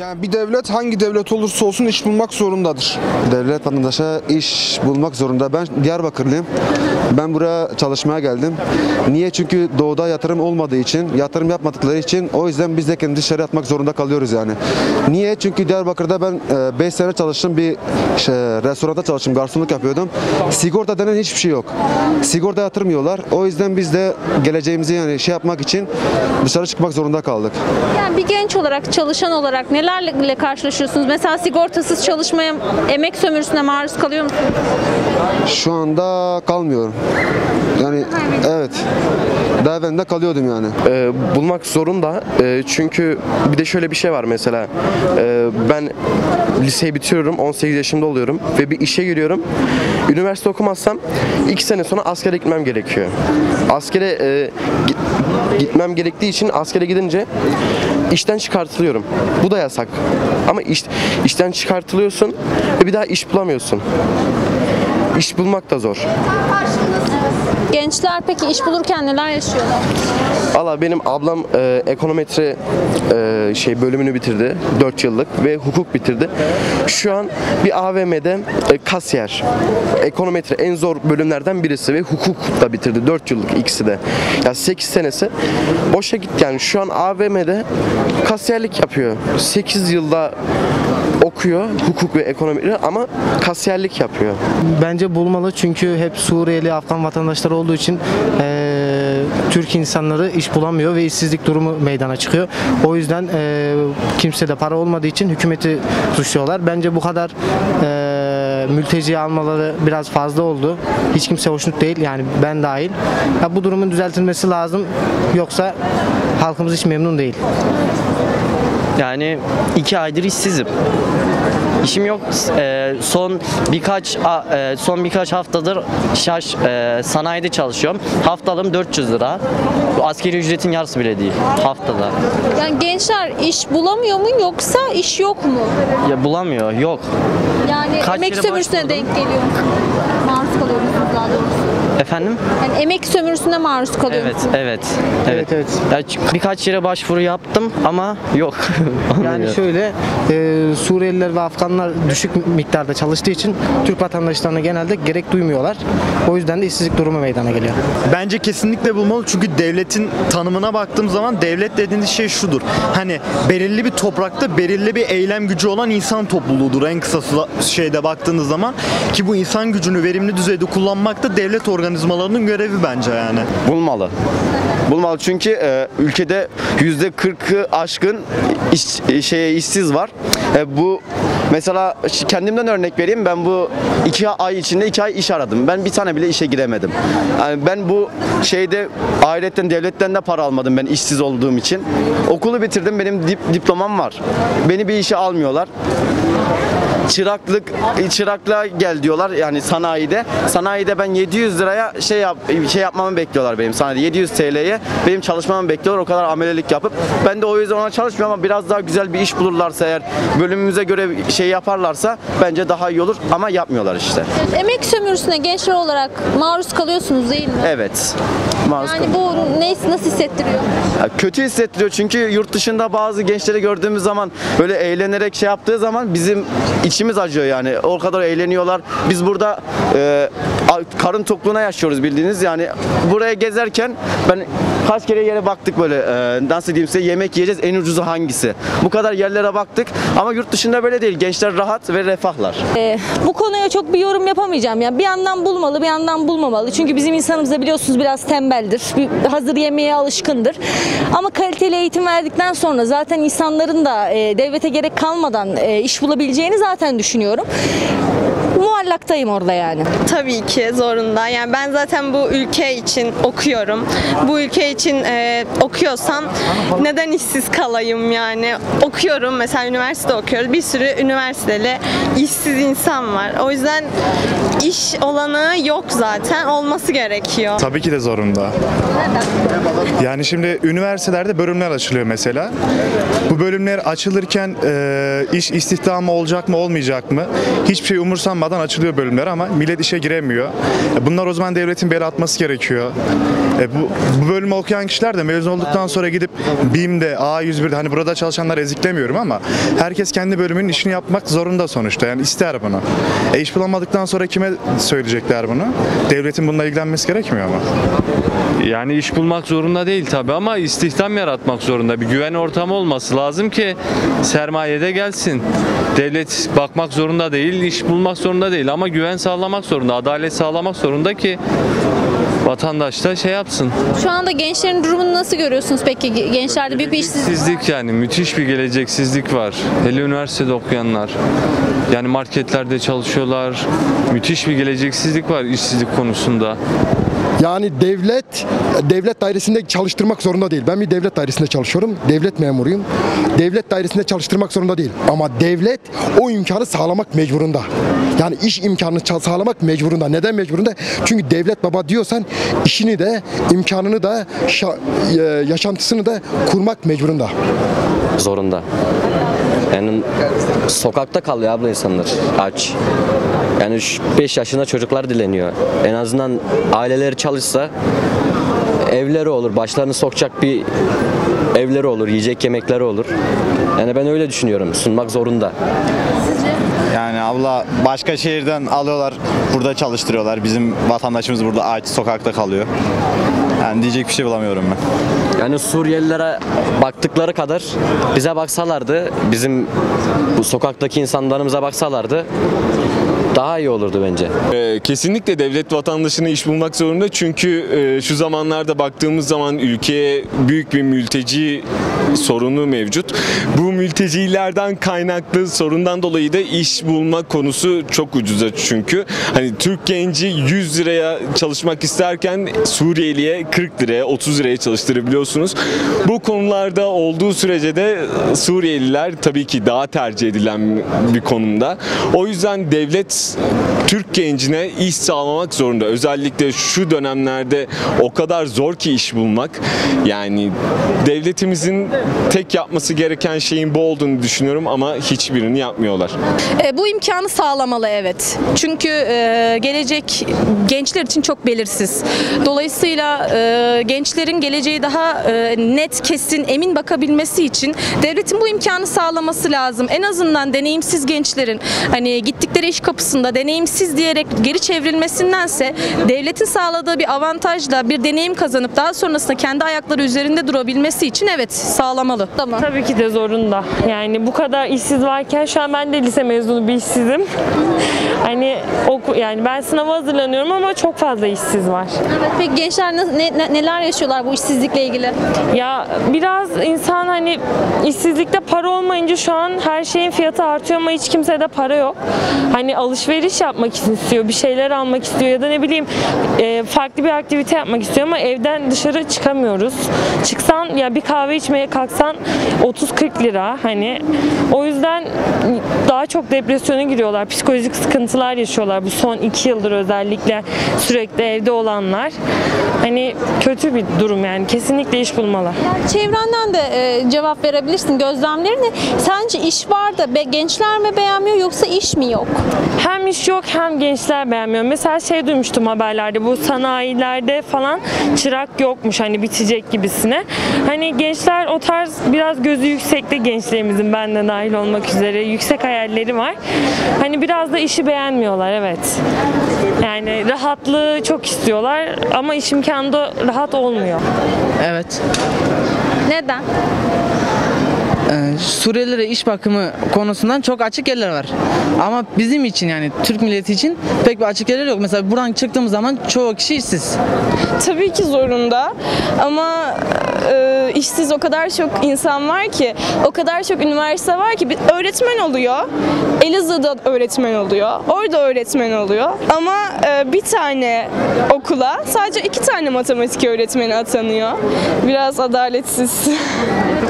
Yani bir devlet hangi devlet olursa olsun iş bulmak zorundadır. Devlet vatandaşa iş bulmak zorunda. Ben Diyarbakırlıyım. Ben buraya çalışmaya geldim. Niye? Çünkü doğuda yatırım olmadığı için, yatırım yapmadıkları için o yüzden biz de kendi dışarı atmak zorunda kalıyoruz yani. Niye? Çünkü Diyarbakır'da ben 5 sene çalıştım, bir restoranda çalıştım, garsonluk yapıyordum. Sigorta denen hiçbir şey yok. Sigorta yatırmıyorlar. O yüzden biz de geleceğimizi yani şey yapmak için dışarı çıkmak zorunda kaldık. Yani bir genç olarak, çalışan olarak nelerle karşılaşıyorsunuz? Mesela sigortasız çalışmaya, emek sömürüsüne maruz kalıyor musunuz? Şu anda kalmıyorum. Yani evet. Daha evvel de kalıyordum yani. Bulmak zorunda. Çünkü bir de şöyle bir şey var mesela. Ben liseyi bitiriyorum. 18 yaşımda oluyorum. Ve bir işe giriyorum. Üniversite okumazsam 2 sene sonra askere gitmem gerekiyor. Askere gitmem gerektiği için askere gidince işten çıkartılıyorum. Bu da yasak. Ama işten çıkartılıyorsun ve bir daha iş bulamıyorsun. İş bulmak da zor. Gençler peki iş bulurken neler yaşıyorlar? Valla benim ablam ekonometri bölümünü bitirdi. 4 yıllık ve hukuk bitirdi. Şu an bir AVM'de kasiyer. Ekonometri en zor bölümlerden birisi ve hukuk da bitirdi. 4 yıllık ikisi de. Yani 8 senesi boşa gitti yani. Şu an AVM'de kasiyerlik yapıyor. 8 yılda okuyor hukuk ve ekonomi ama kasiyerlik yapıyor. Bence bulmalı çünkü hep Suriyeli, Afgan vatandaşları olduğu için Türk insanları iş bulamıyor ve işsizlik durumu meydana çıkıyor. O yüzden kimsede para olmadığı için hükümeti suçluyorlar. Bence bu kadar mülteci almaları biraz fazla oldu. Hiç kimse hoşnut değil yani, ben dahil. Ya bu durumun düzeltilmesi lazım, yoksa halkımız hiç memnun değil. Yani 2 aydır işsizim. İşim yok. Son birkaç haftadır sanayide çalışıyorum. Haftalığım 400 lira. Bu askeri ücretin yarısı bile değil haftada. Yani gençler iş bulamıyor mu, yoksa iş yok mu? Ya bulamıyor, yok. Yani emek sömürüsüne denk geliyor. Maruz kalıyor daha doğrusu. Efendim? Yani emek sömürüsüne maruz kalıyor. Evet. Yani birkaç yere başvuru yaptım ama yok. Yani şöyle, Suriyeliler ve Afganlar düşük miktarda çalıştığı için Türk vatandaşlarına genelde gerek duymuyorlar. O yüzden de işsizlik durumu meydana geliyor. Bence kesinlikle bulmalı çünkü devletin tanımına baktığım zaman devlet dediğiniz şey şudur. Hani belirli bir toprakta belirli bir eylem gücü olan insan topluluğudur en kısa baktığınız zaman, ki bu insan gücünü verimli düzeyde kullanmak da devlet organizmalarının görevi bence yani. Bulmalı. Bulmalı çünkü ülkede %40'ı aşkın işsiz var. Bu mesela kendimden örnek vereyim, ben bu 2 ay içinde 2 ay iş aradım. Ben bir tane bile işe giremedim. Yani ben bu ailetten, devletten de para almadım ben işsiz olduğum için. Okulu bitirdim, benim diplomam var. Beni bir işe almıyorlar. Çıraklığa gel diyorlar yani sanayide. Sanayide ben 700 liraya yapmamı bekliyorlar benim sanayide. 700 TL'ye benim çalışmamı bekliyorlar, o kadar amelelik yapıp. Ben de o yüzden ona çalışmıyorum ama biraz daha güzel bir iş bulurlarsa, eğer bölümümüze göre yaparlarsa bence daha iyi olur ama yapmıyorlar işte. Emek sömürüsüne gençler olarak maruz kalıyorsunuz değil mi? Evet. Bu nasıl hissettiriyor? Kötü hissettiriyor çünkü yurt dışında bazı gençleri gördüğümüz zaman böyle eğlenerek yaptığı zaman bizim İçimiz acıyor yani. O kadar eğleniyorlar. Biz burada karın tokluğuna yaşıyoruz bildiğiniz. Yani buraya gezerken ben kaç kere yere baktık böyle nasıl diyeyim size, yemek yiyeceğiz en ucuzu hangisi? Bu kadar yerlere baktık ama yurt dışında böyle değil. Gençler rahat ve refahlar. Bu konuya çok bir yorum yapamayacağım. Yani bir yandan bulmalı, bir yandan bulmamalı. Çünkü bizim insanımız da biliyorsunuz biraz tembeldir. Hazır yemeğe alışkındır. Ama kaliteli eğitim verdikten sonra zaten insanların da devlete gerek kalmadan iş bulabileceğini zaten düşünüyorum. Muallaktayım orada yani. Tabii ki zorunda. Yani ben zaten bu ülke için okuyorum. Bu ülke için okuyorsam neden işsiz kalayım yani? Okuyorum, mesela üniversite okuyoruz. Bir sürü üniversiteli işsiz insan var. O yüzden iş olanağı yok zaten. Olması gerekiyor. Tabii ki de zorunda. Neden? Yani şimdi üniversitelerde bölümler açılıyor mesela. Bu bölümler açılırken iş istihdamı olacak mı olmayacak mı? Hiçbir şey umursanmaz. Bedavadan açılıyor bölümler ama millet işe giremiyor. Bunlar o zaman devletin bel atması gerekiyor. Bu bölümü okuyan kişiler de mezun olduktan sonra gidip BİM'de, A101'de, hani burada çalışanlar eziklemiyorum ama herkes kendi bölümünün işini yapmak zorunda sonuçta. Yani ister bunu. İş bulamadıktan sonra kime söyleyecekler bunu? Devletin bununla ilgilenmesi gerekmiyor ama. Yani iş bulmak zorunda değil tabii ama istihdam yaratmak zorunda. Bir güven ortamı olması lazım ki sermayede gelsin. Devlet bakmak zorunda değil, iş bulmak zorunda değil ama güven sağlamak zorunda, adalet sağlamak zorunda ki vatandaş da şey yapsın. Şu anda gençlerin durumunu nasıl görüyorsunuz peki? Gençlerde büyük bir işsizlik, yani müthiş bir geleceksizlik var. Hele üniversitede okuyanlar. Yani marketlerde çalışıyorlar. Müthiş bir geleceksizlik var işsizlik konusunda. Yani devlet dairesinde çalıştırmak zorunda değil. Ben bir devlet dairesinde çalışıyorum. Devlet memuruyum. Devlet dairesinde çalıştırmak zorunda değil. Ama devlet o imkanı sağlamak mecburunda. Yani iş imkanını sağlamak mecburunda. Neden mecburunda? Çünkü devlet baba diyorsan işini de, imkanını da, yaşantısını da kurmak mecburunda. Zorunda. Yani sokakta kalıyor abla insanlar. Aç. Yani 5 yaşında çocuklar dileniyor. En azından aileleri çalışsa evleri olur, başlarını sokacak bir evleri olur, yiyecek yemekleri olur. Yani ben öyle düşünüyorum, sunmak zorunda. Yani abla başka şehirden alıyorlar, burada çalıştırıyorlar. Bizim vatandaşımız burada aç, sokakta kalıyor. Yani diyecek bir şey bulamıyorum ben. Yani Suriyelilere baktıkları kadar bize baksalardı, bizim bu sokaktaki insanlarımıza baksalardı daha iyi olurdu bence. Kesinlikle devlet vatandaşına iş bulmak zorunda çünkü şu zamanlarda baktığımız zaman ülkeye büyük bir mülteci sorunu mevcut. Bu mültecilerden kaynaklı sorundan dolayı da iş bulma konusu çok ucuza çünkü. Hani Türk genci 100 liraya çalışmak isterken Suriyeli'ye 40 liraya, 30 liraya çalıştırabiliyorsunuz. Bu konularda olduğu sürece de Suriyeliler tabii ki daha tercih edilen bir konumda. O yüzden devlet Türk gencine iş sağlamak zorunda. Özellikle şu dönemlerde o kadar zor ki iş bulmak. Yani devletimizin tek yapması gereken şeyin bu olduğunu düşünüyorum ama hiçbirini yapmıyorlar. Bu imkanı sağlamalı, evet. Çünkü gelecek gençler için çok belirsiz. Dolayısıyla gençlerin geleceği daha net, kesin, emin bakabilmesi için devletin bu imkanı sağlaması lazım. En azından deneyimsiz gençlerin hani gittikleri iş kapısı deneyimsiz diyerek geri çevrilmesindense devletin sağladığı bir avantajla bir deneyim kazanıp daha sonrasında kendi ayakları üzerinde durabilmesi için evet sağlamalı. Tamam. Tabii ki de zorunda. Yani bu kadar işsiz varken şu an ben de lise mezunu bir işsizim. Hani yani ben sınava hazırlanıyorum ama çok fazla işsiz var. Evet, peki gençler neler yaşıyorlar bu işsizlikle ilgili? Ya biraz insan hani işsizlikte para olmayınca şu an her şeyin fiyatı artıyor ama hiç kimsede para yok. Hani alışveriş yapmak istiyor, bir şeyler almak istiyor ya da ne bileyim farklı bir aktivite yapmak istiyor ama evden dışarı çıkamıyoruz. Çıksan ya bir kahve içmeye kalksan 30-40 lira hani. O yüzden daha çok depresyona giriyorlar, psikolojik sıkıntılar yaşıyorlar bu son 2 yıldır özellikle sürekli evde olanlar. Hani kötü bir durum yani, kesinlikle iş bulmalı. Yani çevrenden de cevap verebilirsin gözlemlerini. Sence iş var da gençler mi beğenmiyor yoksa iş mi yok? Hem iş yok hem gençler beğenmiyor. Mesela şey duymuştum haberlerde, bu sanayilerde falan çırak yokmuş hani bitecek gibisine. Hani gençler o tarz biraz gözü yüksekte gençlerimizin, benden dahil olmak üzere yüksek hayalleri var. Hani biraz da işi beğenmiyorlar, evet. Yani rahatlığı çok istiyorlar ama iş imkanı da rahat olmuyor. Evet. Neden? Suriyelilere iş bakımı konusundan çok açık yerler var. Ama bizim için yani Türk milleti için pek bir açık yerler yok. Mesela buradan çıktığımız zaman çoğu kişi işsiz. Tabii ki zorunda ama işsiz o kadar çok insan var ki, o kadar çok üniversite var ki, bir öğretmen oluyor. Elazığ'da öğretmen oluyor. Orada öğretmen oluyor. Ama bir tane okula sadece 2 tane matematik öğretmeni atanıyor. Biraz adaletsiz.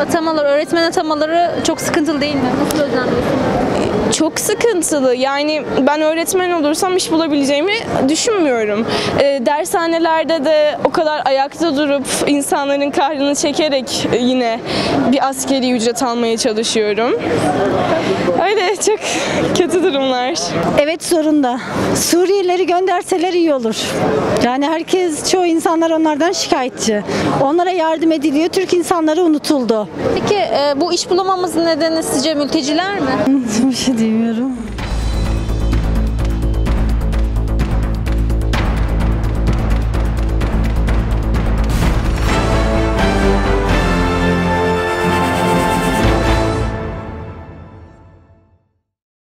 Atamalar, öğretmen atamaları çok sıkıntılı değil mi? Nasıl gözlemliyorsun? Çok sıkıntılı. Yani ben öğretmen olursam iş bulabileceğimi düşünmüyorum. Dershanelerde de o kadar ayakta durup insanların kahrını çekerek yine bir asgari ücret almaya çalışıyorum. Öyle çok kötü durumlar. Evet, zorunda. Suriyelileri gönderseler iyi olur. Yani herkes, çoğu insanlar onlardan şikayetçi. Onlara yardım ediliyor. Türk insanları unutuldu. Peki bu iş bulamamızın nedeni sizce mülteciler mi? Bir şey diyemiyorum.